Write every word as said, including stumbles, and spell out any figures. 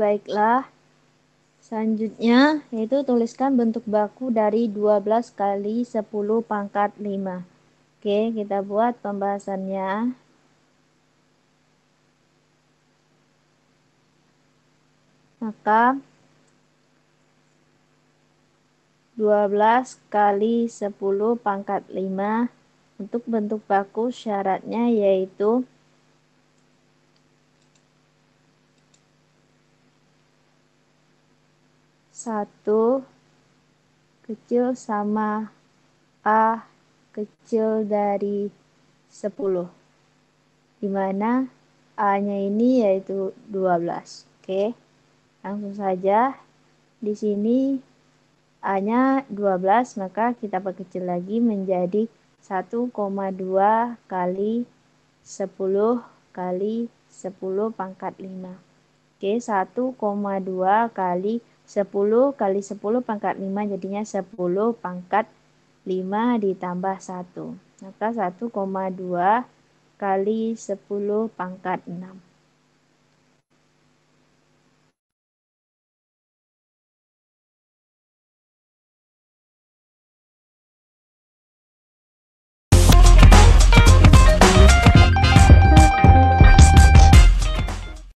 baiklah. Selanjutnya, yaitu tuliskan bentuk baku dari dua belas kali sepuluh pangkat lima. Oke, kita buat pembahasannya. Maka dua belas kali sepuluh pangkat lima untuk bentuk baku syaratnya yaitu satu kecil sama A kecil dari sepuluh, dimana A-nya ini yaitu dua belas. Oke, langsung saja di sini A-nya dua belas, maka kita perkecil lagi menjadi satu koma dua kali sepuluh kali sepuluh pangkat lima. Oke, satu koma dua kali sepuluh kali sepuluh pangkat lima jadinya sepuluh pangkat lima ditambah satu. Maka satu koma dua kali sepuluh pangkat enam.